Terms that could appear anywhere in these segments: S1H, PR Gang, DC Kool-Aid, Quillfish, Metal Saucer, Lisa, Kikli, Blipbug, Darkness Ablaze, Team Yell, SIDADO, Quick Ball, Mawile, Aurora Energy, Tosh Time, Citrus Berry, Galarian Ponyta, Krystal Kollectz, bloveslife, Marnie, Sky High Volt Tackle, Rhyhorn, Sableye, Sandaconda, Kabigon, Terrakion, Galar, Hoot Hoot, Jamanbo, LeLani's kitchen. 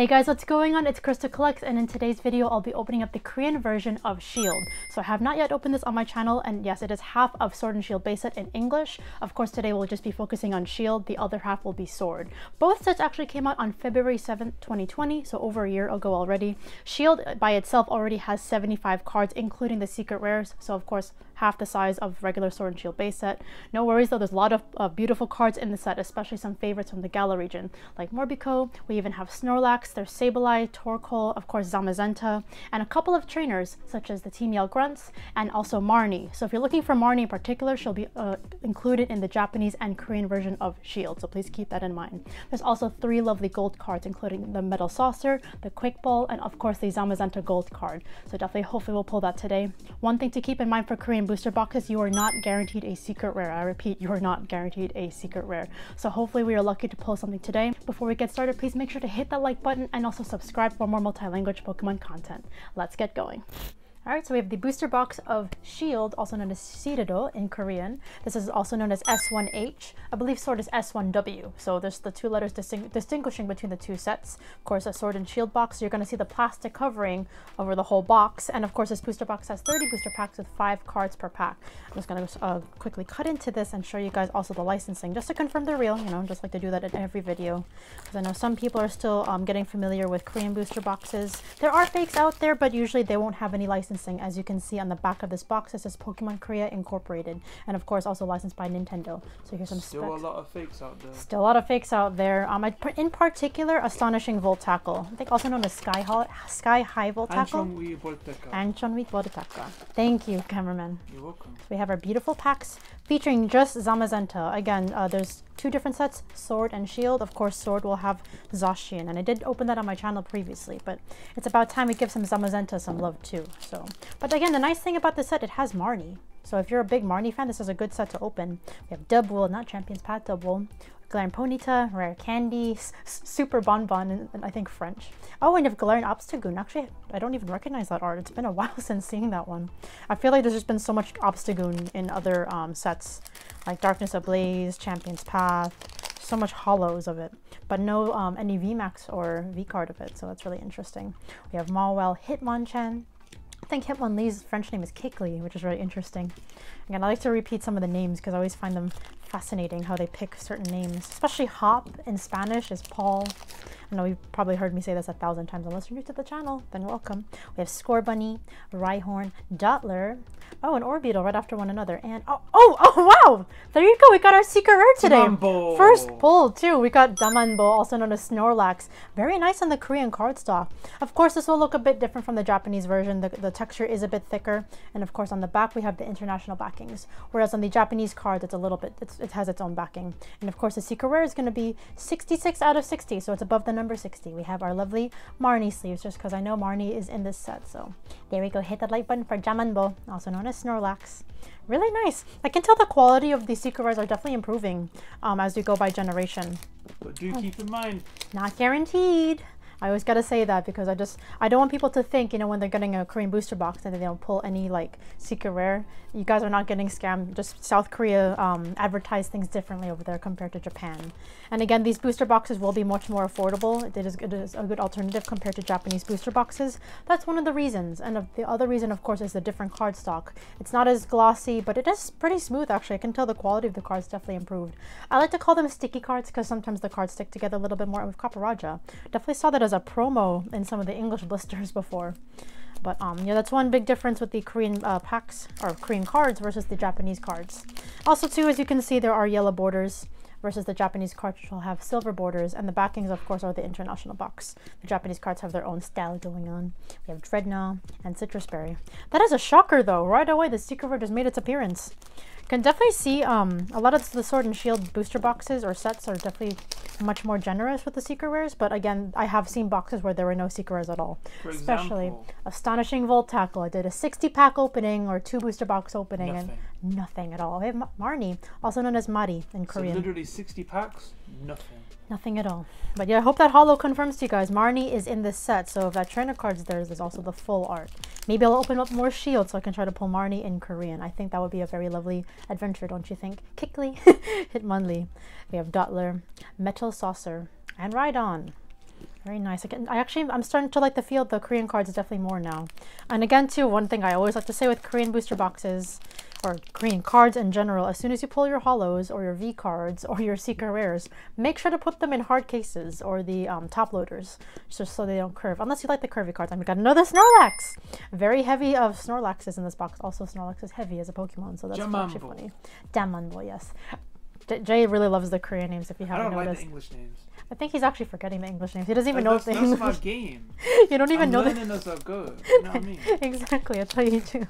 Hey guys, what's going on? It's Krystal Kollectz, and in today's video I'll be opening up the Korean version of Shield. So I have not yet opened this on my channel, and yes, it is half of Sword and Shield base set in English. Of course, today we'll just be focusing on Shield, the other half will be Sword. Both sets actually came out on February 7th, 2020, so over a year ago already. Shield by itself already has 75 cards, including the secret rares, so of course half the size of regular Sword and Shield base set. No worries though, there's a lot of beautiful cards in the set, especially some favorites from the Galar region, like Morpeko. We even have Snorlax, there's Sableye, Torkoal, of course Zamazenta, and a couple of trainers such as the Team Yell Grunts and also Marnie. So if you're looking for Marnie in particular, she'll be included in the Japanese and Korean version of Shield, so please keep that in mind. There's also three lovely gold cards, including the Metal Saucer, the Quick Ball, and of course the Zamazenta gold card. So definitely, hopefully we'll pull that today. One thing to keep in mind for Korean booster boxes, you are not guaranteed a secret rare. I repeat, you are not guaranteed a secret rare. So hopefully we are lucky to pull something today. Before we get started, please make sure to hit that like button and also subscribe for more multi-language Pokemon content. Let's get going. Alright, so we have the booster box of Shield, also known as SIDADO in Korean. This is also known as S1H. I believe Sword is S1W, so there's the two letters distinguishing between the two sets. Of course, a Sword and Shield box, you're going to see the plastic covering over the whole box. And of course, this booster box has 30 booster packs with 5 cards per pack. I'm just going to quickly cut into this and show you guys also the licensing, just to confirm they're real, you know, just like to do that in every video. Because I know some people are still getting familiar with Korean booster boxes. There are fakes out there, but usually they won't have any license. As you can see on the back of this box, it says Pokemon Korea Incorporated, and of course also licensed by Nintendo. So here's some still specs. A lot of fakes out there. Still a lot of fakes out there. In particular, Astonishing Volt Tackle, I think also known as Sky High Volt Tackle. Anchonwi Volt Tackle. Thank you, cameraman. You're welcome. So we have our beautiful packs featuring just Zamazenta. Again, there's two different sets, Sword and Shield. Of course, Sword will have Zacian, and I did open that on my channel previously, but it's about time we give some Zamazenta some love too. So, but again, the nice thing about this set, it has Marnie. So if you're a big Marnie fan, this is a good set to open. We have Dubwool, not Champion's Path Dubwool, Galarian Ponyta, Rare Candy, Super Bonbon, and I think French. Oh, and if Galarian Obstagoon. Actually, I don't even recognize that art. It's been a while since seeing that one. I feel like there's just been so much Obstagoon in other sets, like Darkness Ablaze, Champion's Path, so much hollows of it, but no any VMAX or V-card of it, so that's really interesting. We have Mawile, Hitmonchan. I think Hitmonlee's French name is Kikli, which is really interesting. Again, I like to repeat some of the names because I always find them fascinating how they pick certain names, especially Hop in Spanish is Paul. I know you've probably heard me say this 1,000 times. Unless you're new to the channel, then welcome. We have Scorbunny, Rhyhorn, Dottler. Oh, an Orbeetle right after one another. And wow! There you go, we got our secret rare today. Damanbo. First pull too. We got Damanbo, also known as Snorlax. Very nice on the Korean cardstock. Of course, this will look a bit different from the Japanese version. The texture is a bit thicker, and of course on the back we have the international backings. Whereas on the Japanese cards, it's a little bit. It has its own backing. And of course, the secret rare is going to be 66 out of 60, so it's above the number 60. We have our lovely Marnie sleeves, just because I know Marnie is in this set. So there we go. Hit that like button for Damanbo, also known as Snorlax. Really nice. I can tell the quality of the secret rares are definitely improving as we go by generation. But do keep in mind, not guaranteed. I always gotta say that because I don't want people to think, you know, when they're getting a Korean booster box and they don't pull any like secret rare, you guys are not getting scammed. Just South Korea advertise things differently over there compared to Japan. And again, these booster boxes will be much more affordable. It is a good alternative compared to Japanese booster boxes. That's one of the reasons. And the other reason, of course, is the different cardstock. It's not as glossy, but it is pretty smooth actually. I can tell the quality of the cards definitely improved. I like to call them sticky cards because sometimes the cards stick together a little bit more. With Copperajah, definitely saw that as a promo in some of the English blisters before, but yeah, that's one big difference with the Korean packs or Korean cards versus the Japanese cards. Also too, as you can see, there are yellow borders versus the Japanese cards will have silver borders, and the backings of course are the international box. The Japanese cards have their own style going on. We have Dreadnought and Citrus Berry. That is a shocker though, right away the secret rare just made its appearance. Can definitely see a lot of the Sword and Shield booster boxes or sets are definitely much more generous with the secret rares, but again, I have seen boxes where there were no secret rares at all. For especially example, Astonishing Volt Tackle. I did a 60 pack opening or 2 booster box opening and nothing at all. We have Marnie, also known as Mari in Korean. So literally 60 packs, nothing. Nothing at all. But yeah, I hope that holo confirms to you guys. Marnie is in this set, so if that trainer card's there's also the full art. Maybe I'll open up more Shield so I can try to pull Marnie in Korean. I think that would be a very lovely adventure, don't you think? Kikli, Hitmonlee. We have Dottler, Metal Saucer, and Rhydon. Very nice. I'm starting to like the feel of the Korean cards definitely more now. And again, too, one thing I always like to say with Korean booster boxes, or Korean cards in general, as soon as you pull your holos or your V cards or your Seeker rares, make sure to put them in hard cases or the top loaders, just so they don't curve. Unless you like the curvy cards. I'm gonna know the Snorlax. Very heavy of Snorlaxes in this box. Also, Snorlax is heavy as a Pokemon, so that's actually funny. Damanbo, yes. Jay really loves the Korean names. If you haven't noticed, I don't like the English names. I think he's actually forgetting the English names. He doesn't even know the English. That's my game. You don't even know the. That's so good. You know what I mean? Exactly. I tell you too.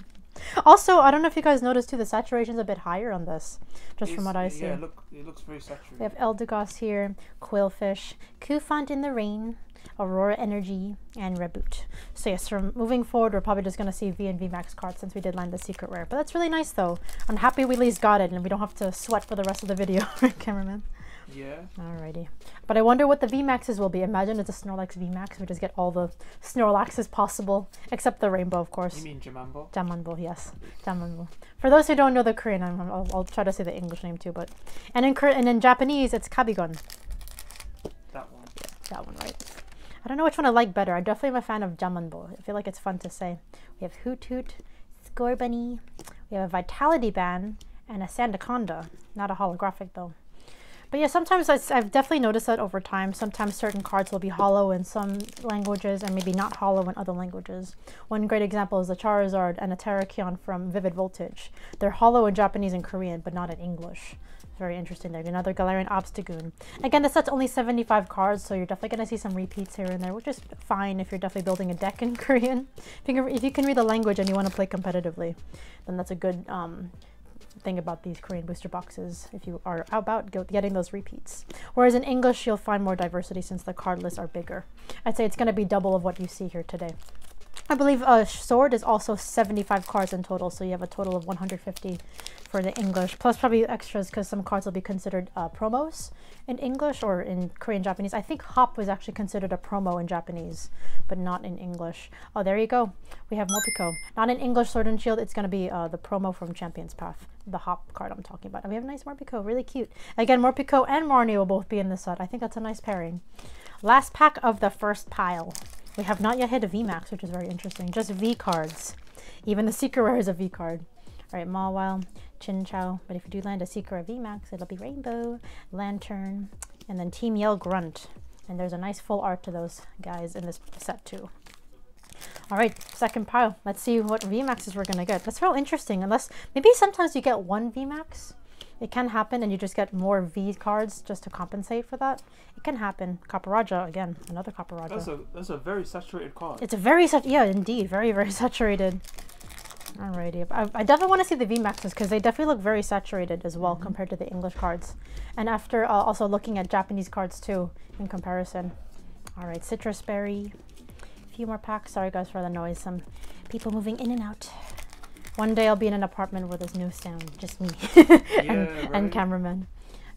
Also, I don't know if you guys noticed too. The saturation's a bit higher on this, just from what I see. Yeah, look, it looks very saturated. We have Eldegoss here, Quillfish, Koufant in the Rain, Aurora Energy, and Reboot. So yes, from moving forward, we're probably just going to see V and V Max cards since we did land the secret rare. But that's really nice though. I'm happy we at least got it and we don't have to sweat for the rest of the video, right, cameraman? Yeah. Alrighty. But I wonder what the V Maxes will be. Imagine it's a Snorlax V Max. We just get all the Snorlaxes possible, except the rainbow, of course. You mean Jamanbo? Jamanbo, yes. Jamanbo. For those who don't know the Korean, I'll try to say the English name too. But and in Japanese, it's Kabigon. That one. Yeah, that one, right? I don't know which one I like better. I definitely am a fan of Jamanbo. I feel like it's fun to say. We have Hoot Hoot, Scorbunny, we have a Vitality Ban, and a Sandaconda. Not a holographic though. But yeah, sometimes I've definitely noticed that over time. Sometimes certain cards will be hollow in some languages and maybe not hollow in other languages. One great example is a Charizard and a Terrakion from Vivid Voltage. They're hollow in Japanese and Korean, but not in English. Very interesting there. Another Galarian Obstagoon. Again, this set's only 75 cards, so you're definitely going to see some repeats here and there, which is fine if you're definitely building a deck in Korean. If you can read the language and you want to play competitively, then that's a good thing about these Korean booster boxes if you are about getting those repeats. Whereas in English, you'll find more diversity since the card lists are bigger. I'd say it's going to be double of what you see here today. I believe Sword is also 75 cards in total, so you have a total of 150 for the English, plus probably extras because some cards will be considered promos in English or in Korean Japanese. I think Hop was actually considered a promo in Japanese, but not in English. Oh, there you go. We have Morpeko. Not in English Sword and Shield. It's going to be the promo from Champion's Path, the Hop card I'm talking about. And we have a nice Morpeko, really cute. Again, Morpeko and Marnie will both be in this set. I think that's a nice pairing. Last pack of the first pile. We have not yet hit a VMAX, which is very interesting. Just V cards. Even the secret rare is a V card. Alright, Mawile, Chin Chow. But if you do land a secret rare VMAX, it'll be Rainbow, Lantern, and then Team Yell Grunt. And there's a nice full art to those guys in this set too. Alright, second pile. Let's see what VMAXs we're gonna get. That's real interesting, unless maybe sometimes you get one VMAX. It can happen, and you just get more V cards just to compensate for that. It can happen. Copperajah, again, another Copperajah. That's a very saturated card. It's a very yeah, indeed, very, very saturated. Alrighty, I definitely want to see the V Maxes because they definitely look very saturated as well compared to the English cards. And after also looking at Japanese cards too in comparison. Alright, Citrus Berry. A few more packs. Sorry guys for the noise. Some people moving in and out. One day I'll be in an apartment where there's no sound, just me and cameraman.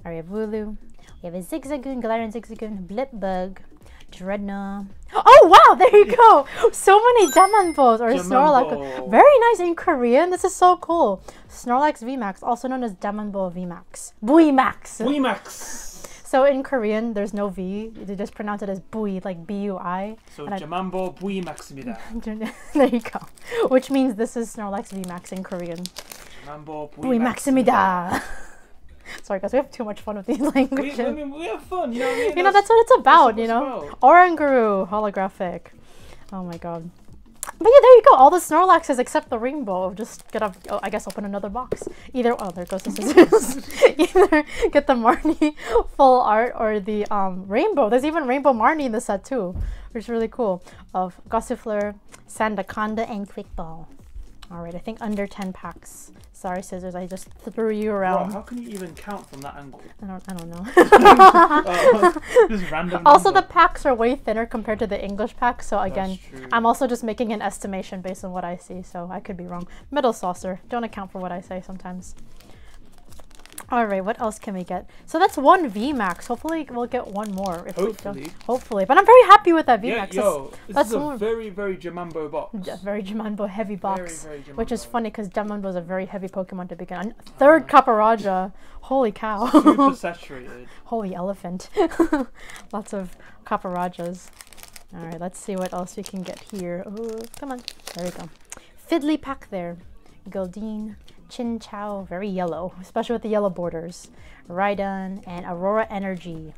All right, we have Wooloo. We have a Zigzagoon, Galarian Zigzagoon, Blipbug, Dreadnought. Oh wow, there you go! So many Jamanbos or Snorlax. Very nice in Korean. This is so cool. Snorlax VMAX, also known as Damanbo VMAX. Bui Max. Bui Max. So in Korean, there's no V. They just pronounce it as Bui, like B-U-I. So Jamanbo Bui Maximida. There you go. Which means this is Snorlax VMAX in Korean. Jamanbo Bui Maximida. Sorry guys, we have too much fun with these languages. We have fun, you know what I mean? You know, that's what it's about, you know? Oranguru, holographic. Oh my god. But yeah, there you go. All the Snorlaxes except the rainbow. Just get up. Oh, I guess open another box. Either there goes the scissors. Either get the Marnie full art or the rainbow. There's even rainbow Marnie in the set too, which is really cool. Of Gossifleur, Sandaconda, and Quick Ball. All right, I think under 10 packs. Sorry, scissors. I just threw you around. Wow, how can you even count from that angle? I don't know. Just random. Also, the packs are way thinner compared to the English packs. So again, I'm also just making an estimation based on what I see. So I could be wrong. Metal Saucer. Don't account for what I say sometimes. Alright, what else can we get? So that's one VMAX. Hopefully we'll get one more. If hopefully. We don't. Hopefully. But I'm very happy with that VMAX. Yeah, that's a very, very Jamambo box. Yeah, very Jamambo heavy box. Very, very Jamambo. Which is funny because Jamambo is a very heavy Pokemon to begin on. Third Copperajah. Holy cow. Super saturated. Holy elephant. Lots of Copperajahs. Alright, let's see what else we can get here. Ooh, come on. There we go. Fiddly pack there. Goldeen. Chin Chow, very yellow, especially with the yellow borders. Rhydon and Aurora Energy.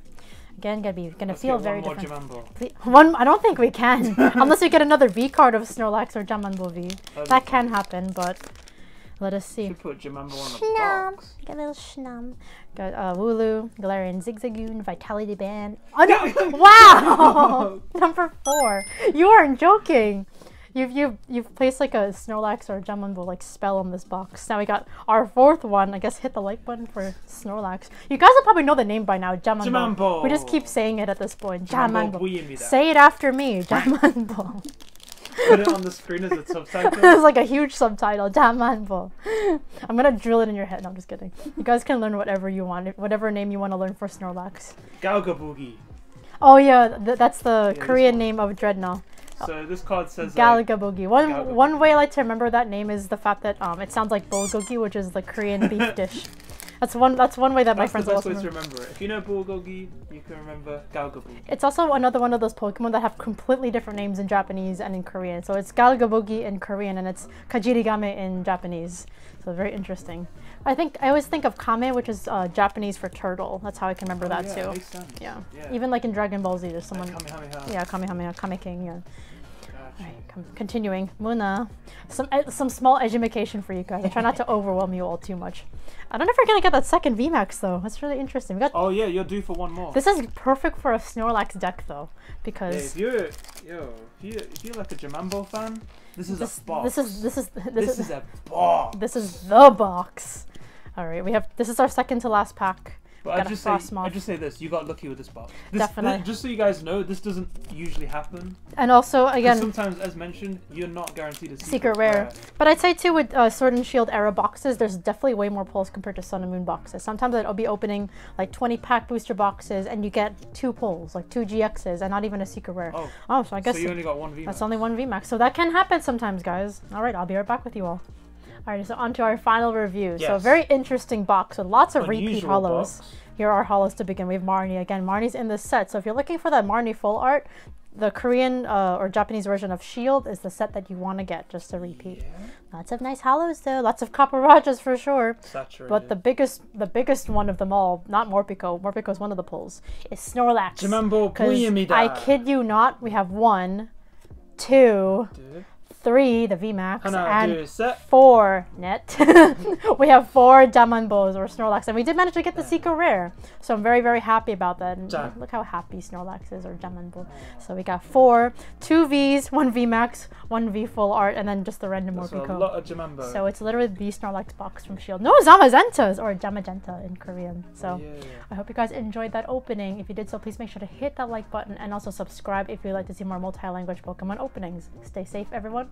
Again, gonna feel very different. One, I don't think we can, unless we get another V card of Snorlax or Jamambo V. That can happen, but let us see. Should put Jamambo on the box. Get a little Shnum. Got Wooloo, Galarian Zigzagoon, Vitality Band. Oh no! Wow! Number 4. You aren't joking. You've placed like a Snorlax or a Jamambo like spell on this box. Now we got our 4th one. I guess hit the like button for Snorlax. You guys will probably know the name by now, Jamambo. Jamambo. We just keep saying it at this point. Jamambo. Jamambo. Say it after me, Jamambo. Put it on the screen as a subtitle. It's like a huge subtitle, Damanbo. I'm gonna drill it in your head. No, I'm just kidding. You guys can learn whatever you want, whatever name you want to learn for Snorlax. Galgabogi. Oh yeah, that's the Korean name of Dreadnought. So this card says Galgabogi. One way I like to remember that name is the fact that it sounds like bulgogi, which is the Korean beef dish. That's one way that my friends always remember it. If you know bulgogi, you can remember Galgabogi. It's also another one of those Pokemon that have completely different names in Japanese and in Korean. So it's Galgabogi in Korean and it's Kajirigame in Japanese. So very interesting. I always think of Kame, which is Japanese for turtle. That's how I can remember that too. Makes sense. Yeah. Even like in Dragon Ball Z, there's someone. Kamehameha. Yeah, Kamehameha, Kame King. Yeah. Alright, continuing. Muna, some small edumacation for you guys. I try not to overwhelm you all too much. I don't know if we're gonna get that second VMAX though. That's really interesting. We got you're due for one more. This is perfect for a Snorlax deck though, because if you're like a Jamambo fan, this is a box. This is a box. This is the box. All right, this is our second to last pack. But I just say this, you got lucky with this box. Definitely. Just so you guys know, this doesn't usually happen. And also, again, sometimes, as mentioned, you're not guaranteed a secret rare. But I'd say too, with Sword and Shield era boxes, there's definitely way more pulls compared to Sun and Moon boxes. Sometimes I'll be opening like 20-pack booster boxes, and you get 2 pulls, like 2 GXs, and not even a secret rare. Oh, so I guess so you only got one VMAX. That's only one VMAX. So that can happen sometimes, guys. All right, I'll be right back with you all. Alright, so on to our final review. Yes. So a very interesting box with lots of repeat hollows. Here are hollows to begin. We have Marnie. Again, Marnie's in this set. So if you're looking for that Marnie full art, the Korean or Japanese version of Shield is the set that you want to get, just to repeat. Yeah. Lots of nice hollows though, lots of Copperajahs for sure. Saturated. But the biggest one of them all, not Morpeko. Morpeko is one of the pulls, is Snorlax. Jamambo Bui Maximida. I kid you not, we have 1, 2. Dude. 3, the VMAX, and 4 net. We have 4 Jamambos or Snorlax, and we did manage to get the secret rare. So I'm very, very happy about that. And look how happy Snorlax is, or Jamambo. So we got 4, 2 Vs, 1 VMAX, 1 V full art, and then just the random Morpeko. A lot of Jamambo. So it's literally the Snorlax box from Shield. No Zamazentas, or Zamazenta in Korean. So I hope you guys enjoyed that opening. If you did so, please make sure to hit that like button and also subscribe if you'd like to see more multi-language Pokemon openings. Stay safe, everyone.